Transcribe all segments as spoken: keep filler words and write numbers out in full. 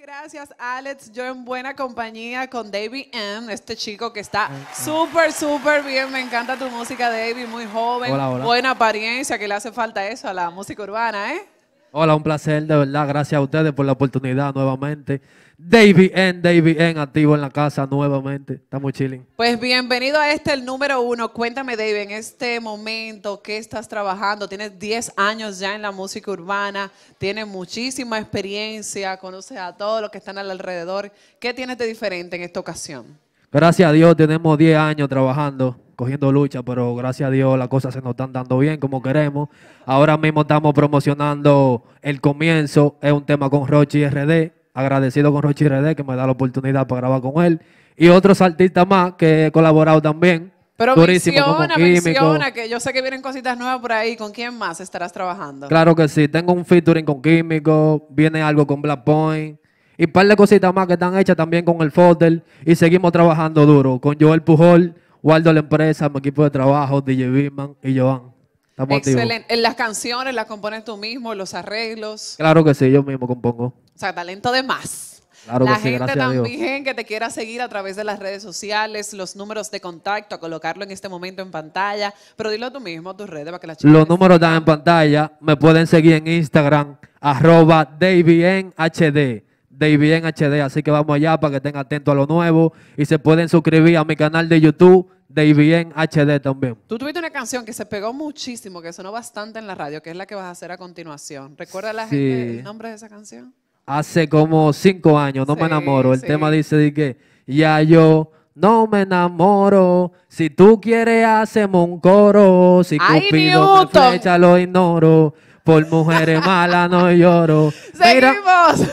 Gracias, Alex. Yo en buena compañía con Deivi N, este chico que está súper, súper bien. Me encanta tu música, Deivi, muy joven, hola, hola. Buena apariencia, que le hace falta eso a la música urbana, ¿eh? Hola, un placer, de verdad. Gracias a ustedes por la oportunidad nuevamente. Deivi N, Deivi N, activo en la casa nuevamente. Está muy chilling. Pues bienvenido a este, el número uno. Cuéntame, Deivi, en este momento, ¿qué estás trabajando? Tienes diez años ya en la música urbana, tienes muchísima experiencia, conoces a todos los que están al alrededor. ¿Qué tienes de diferente en esta ocasión? Gracias a Dios tenemos diez años trabajando, cogiendo lucha, pero gracias a Dios las cosas se nos están dando bien como queremos. Ahora mismo estamos promocionando El Comienzo, es un tema con Rochi R D, agradecido con Rochi R D que me da la oportunidad para grabar con él. Y otros artistas más que he colaborado también. Pero durísimo, menciona, como menciona, que yo sé que vienen cositas nuevas por ahí. ¿Con quién más estarás trabajando? Claro que sí, tengo un featuring con Químico, viene algo con Black Point. Y un par de cositas más que están hechas también con el Fodder. Y seguimos trabajando duro con Joel Pujol, Guardo la Empresa, mi equipo de trabajo, D J Viman y Joan. Estamos excelente. Activos. Las canciones las compones tú mismo, los arreglos. Claro que sí, yo mismo compongo. O sea, talento de más. Claro la que gente sí, gracias también a Dios. Que te quiera seguir a través de las redes sociales, los números de contacto, a colocarlo en este momento en pantalla. Pero dilo tú mismo, tus redes, para que las chicas... Los números están en pantalla. Me pueden seguir en Instagram, arroba Deivi N H D. Deivi N H D, así que vamos allá para que estén atentos a lo nuevo y se pueden suscribir a mi canal de YouTube Deivi N H D también. Tú tuviste una canción que se pegó muchísimo, que sonó bastante en la radio, que es la que vas a hacer a continuación. ¿Recuerda a la sí. gente el nombre de esa canción? Hace como cinco años, no sí, me enamoro. El sí. tema dice de que ya yo no me enamoro, si tú quieres hacemos un coro, si Cupido me flecha lo ignoro. Por mujeres malas no lloro. Seguimos. Mira,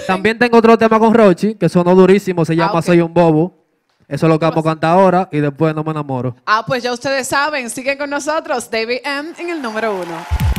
también tengo otro tema con Rochi, que sonó durísimo, se llama ah, okay. Soy un Bobo. Eso es lo que vamos a cantar ahora y después No me enamoro. Ah, pues ya ustedes saben, siguen con nosotros, Deivi N en el número uno.